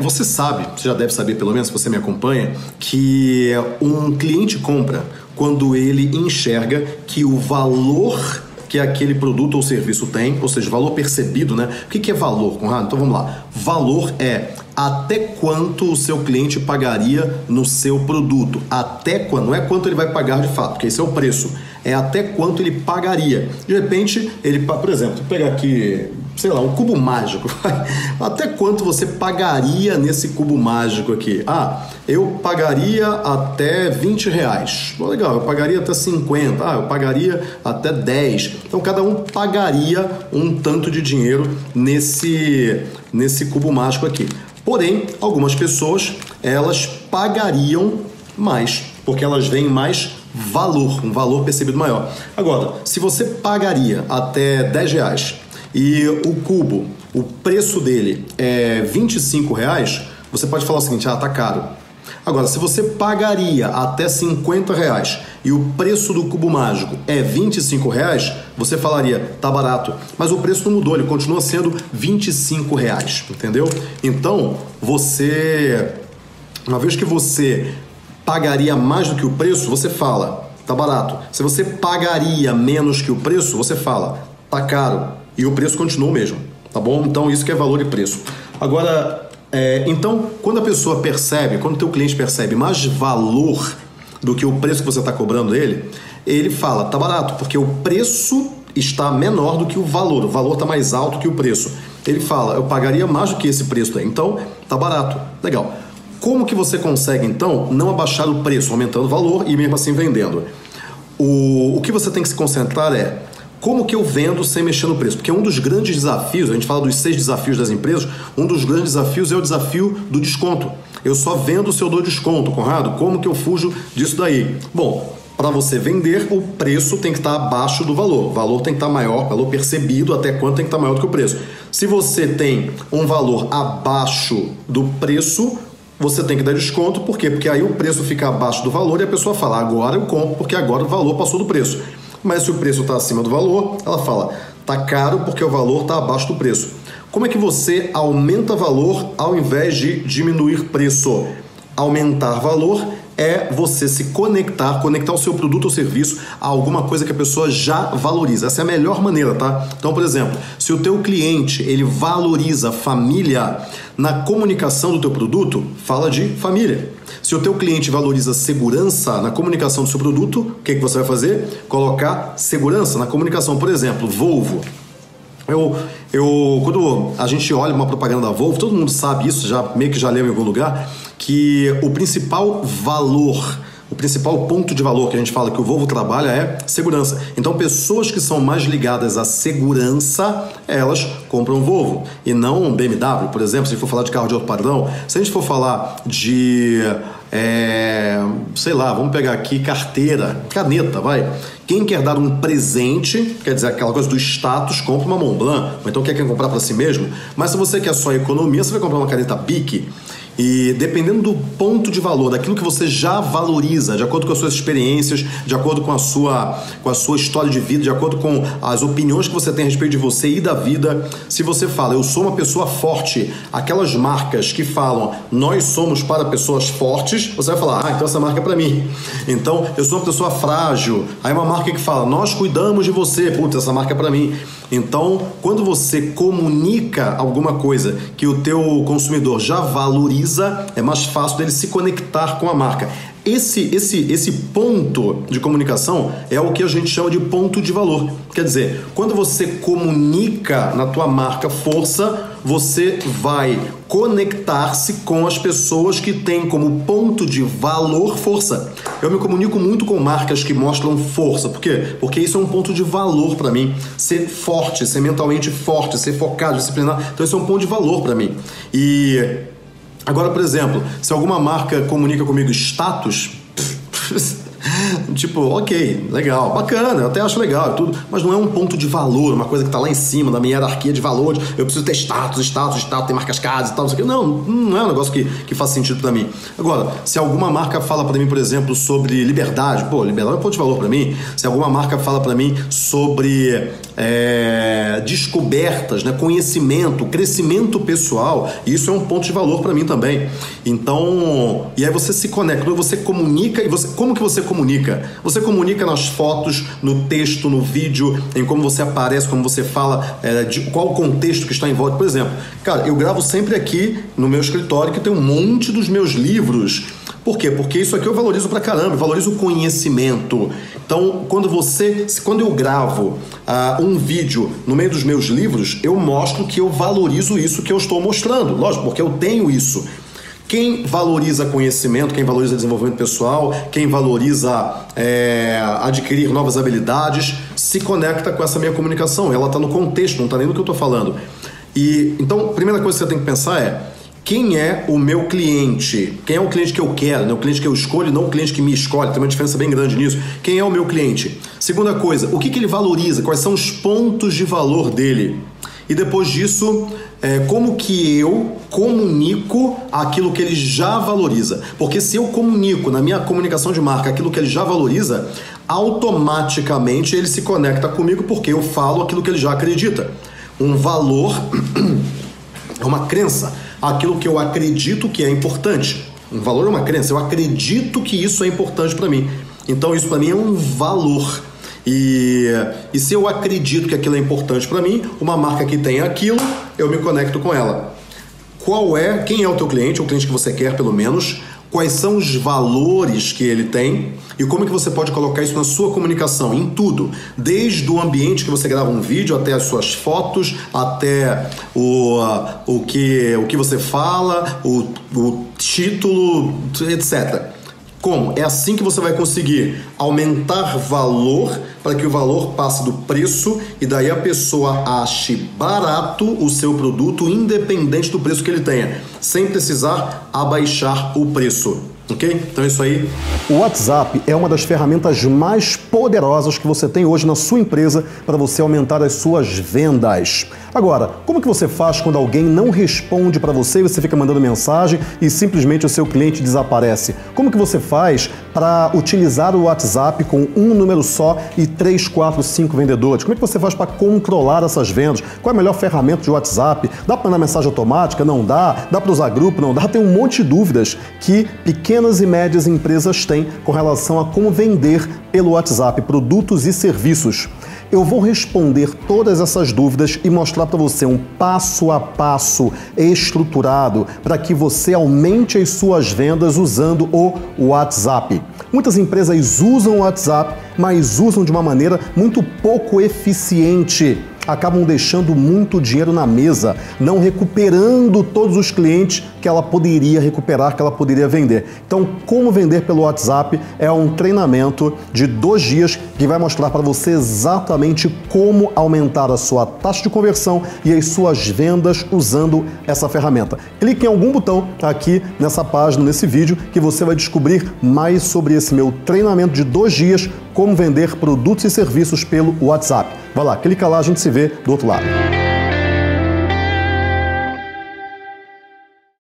Você sabe, você já deve saber pelo menos, se você me acompanha, que um cliente compra quando ele enxerga que o valor que aquele produto ou serviço tem, ou seja, valor percebido, né? O que é valor, Conrado? Então vamos lá. Valor é até quanto o seu cliente pagaria no seu produto. Até quando, não é quanto ele vai pagar de fato, porque esse é o preço. É até quanto ele pagaria. De repente, ele, por exemplo, pegar aqui, sei lá, um cubo mágico. Até quanto você pagaria nesse cubo mágico aqui? Ah, eu pagaria até 20 reais. Bom, legal, eu pagaria até 50. Ah, eu pagaria até 10. Então, cada um pagaria um tanto de dinheiro nesse cubo mágico aqui. Porém, algumas pessoas, elas pagariam mais, porque elas veem mais valor, um valor percebido maior. Agora, se você pagaria até 10 reais e o cubo, o preço dele é 25 reais, você pode falar o seguinte: ah, tá caro. Agora, se você pagaria até 50 reais e o preço do cubo mágico é 25 reais, você falaria, tá barato. Mas o preço não mudou, ele continua sendo 25 reais, entendeu? Então, você, uma vez que você pagaria mais do que o preço, você fala, tá barato. Se você pagaria menos que o preço, você fala, tá caro. E o preço continua o mesmo, tá bom? Então, isso que é valor e preço. Agora, então, quando a pessoa percebe, quando o teu cliente percebe mais valor do que o preço que você está cobrando dele, ele fala, tá barato, porque o preço está menor do que o valor está mais alto que o preço. Ele fala, eu pagaria mais do que esse preço daí, então tá barato, legal. Como que você consegue, então, não abaixar o preço, aumentando o valor e mesmo assim vendendo? O que você tem que se concentrar é: como que eu vendo sem mexer no preço? Porque um dos grandes desafios, a gente fala dos 6 desafios das empresas, um dos grandes desafios é o desafio do desconto. Eu só vendo se eu dou desconto, Conrado. Como que eu fujo disso daí? Bom, para você vender, o preço tem que estar abaixo do valor. O valor tem que estar maior, o valor percebido até quanto tem que estar maior do que o preço. Se você tem um valor abaixo do preço, você tem que dar desconto. Por quê? Porque aí o preço fica abaixo do valor e a pessoa fala, agora eu compro, porque agora o valor passou do preço. Mas se o preço está acima do valor, ela fala, tá caro porque o valor está abaixo do preço. Como é que você aumenta valor ao invés de diminuir preço? Aumentar valor é você se conectar o seu produto ou serviço a alguma coisa que a pessoa já valoriza. Essa é a melhor maneira, tá? Então, por exemplo, se o teu cliente, ele valoriza família, na comunicação do teu produto, fala de família. Se o teu cliente valoriza segurança na comunicação do seu produto, o que que você vai fazer? Colocar segurança na comunicação. Por exemplo, Volvo. Quando a gente olha uma propaganda da Volvo, todo mundo sabe isso, já meio que já leu em algum lugar, que o principal valor, o principal ponto de valor que a gente fala que o Volvo trabalha é segurança. Então, pessoas que são mais ligadas à segurança, elas compram Volvo e não um BMW, por exemplo, se a gente for falar de carro de alto padrão. Se a gente for falar de, sei lá, vamos pegar aqui carteira, caneta, vai. Quem quer dar um presente, quer dizer, aquela coisa do status, compra uma Montblanc, ou então quer comprar para si mesmo. Mas se você quer só economia, você vai comprar uma caneta Bic. E dependendo do ponto de valor, daquilo que você já valoriza, de acordo com as suas experiências, de acordo com a sua história de vida, de acordo com as opiniões que você tem a respeito de você e da vida, se você fala, eu sou uma pessoa forte, aquelas marcas que falam, nós somos para pessoas fortes, você vai falar, ah, então essa marca é para mim. Então, eu sou uma pessoa frágil. Aí uma marca que fala, nós cuidamos de você, putz, essa marca é para mim. Então, quando você comunica alguma coisa que o teu consumidor já valoriza, é mais fácil dele se conectar com a marca. Esse ponto de comunicação é o que a gente chama de ponto de valor. Quer dizer, quando você comunica na tua marca força, você vai conectar-se com as pessoas que têm como ponto de valor força. Eu me comunico muito com marcas que mostram força. Por quê? Porque isso é um ponto de valor para mim. Ser forte, ser mentalmente forte, ser focado, disciplinar. Então, isso é um ponto de valor para mim. E agora, por exemplo, se alguma marca comunica comigo status, tipo, ok, legal, bacana, eu até acho legal e tudo, mas não é um ponto de valor, uma coisa que está lá em cima da minha hierarquia de valores, eu preciso ter status, tem marcas caras e tal, não é um negócio que faz sentido para mim. Agora, se alguma marca fala para mim, por exemplo, sobre liberdade, pô, liberdade é um ponto de valor para mim. Se alguma marca fala para mim sobre descobertas, né, conhecimento, crescimento pessoal, e isso é um ponto de valor para mim também. Então, e aí você se conecta, você comunica, e você, como que você comunica? Você comunica nas fotos, no texto, no vídeo, em como você aparece, como você fala, de qual contexto que está em volta. Por exemplo, cara, eu gravo sempre aqui no meu escritório, que tem um monte dos meus livros. Por quê? Porque isso aqui eu valorizo pra caramba, eu valorizo o conhecimento. Então, quando eu gravo um vídeo no meio dos meus livros, eu mostro que eu valorizo isso que eu estou mostrando. Lógico, porque eu tenho isso. Quem valoriza conhecimento, quem valoriza desenvolvimento pessoal, quem valoriza adquirir novas habilidades, se conecta com essa minha comunicação. Ela está no contexto, não está nem no que eu estou falando. E, então, a primeira coisa que você tem que pensar é: quem é o meu cliente? Quem é o cliente que eu quero? Né? O cliente que eu escolho, não o cliente que me escolhe. Tem uma diferença bem grande nisso. Quem é o meu cliente? Segunda coisa, o que ele valoriza? Quais são os pontos de valor dele? E depois disso, como que eu comunico aquilo que ele já valoriza? Porque se eu comunico na minha comunicação de marca aquilo que ele já valoriza, automaticamente ele se conecta comigo, porque eu falo aquilo que ele já acredita. Um valor é uma crença. Aquilo que eu acredito que é importante. Um valor é uma crença. Eu acredito que isso é importante para mim. Então isso para mim é um valor. E se eu acredito que aquilo é importante para mim, uma marca que tem aquilo, eu me conecto com ela. Quem é o teu cliente, ou o cliente que você quer pelo menos? Quais são os valores que ele tem? E como é que você pode colocar isso na sua comunicação? Em tudo. Desde o ambiente que você grava um vídeo, até as suas fotos, até o que você fala, o título, etc. Como? É assim que você vai conseguir aumentar valor, para que o valor passe do preço e daí a pessoa ache barato o seu produto, independente do preço que ele tenha, sem precisar abaixar o preço. Ok? Então é isso aí. O WhatsApp é uma das ferramentas mais poderosas que você tem hoje na sua empresa para você aumentar as suas vendas. Agora, como que você faz quando alguém não responde para você e você fica mandando mensagem e simplesmente o seu cliente desaparece? Como que você faz para utilizar o WhatsApp com um número só e 3, 4, 5 vendedores? Como é que você faz para controlar essas vendas? Qual é a melhor ferramenta de WhatsApp? Dá para mandar mensagem automática? Não dá? Dá para usar grupo? Não dá? Tem um monte de dúvidas que pequenas e médias empresas têm com relação a como vender pelo WhatsApp produtos e serviços. Eu vou responder todas essas dúvidas e mostrar para você um passo a passo estruturado para que você aumente as suas vendas usando o WhatsApp. Muitas empresas usam o WhatsApp, mas usam de uma maneira muito pouco eficiente. Acabam deixando muito dinheiro na mesa, não recuperando todos os clientes que ela poderia recuperar, que ela poderia vender. Então, como vender pelo WhatsApp é um treinamento de 2 dias que vai mostrar para você exatamente como aumentar a sua taxa de conversão e as suas vendas usando essa ferramenta. Clique em algum botão aqui nessa página, nesse vídeo, que você vai descobrir mais sobre esse meu treinamento de 2 dias, como vender produtos e serviços pelo WhatsApp. Vai lá, clica lá, a gente se vê do outro lado.